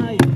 Amen.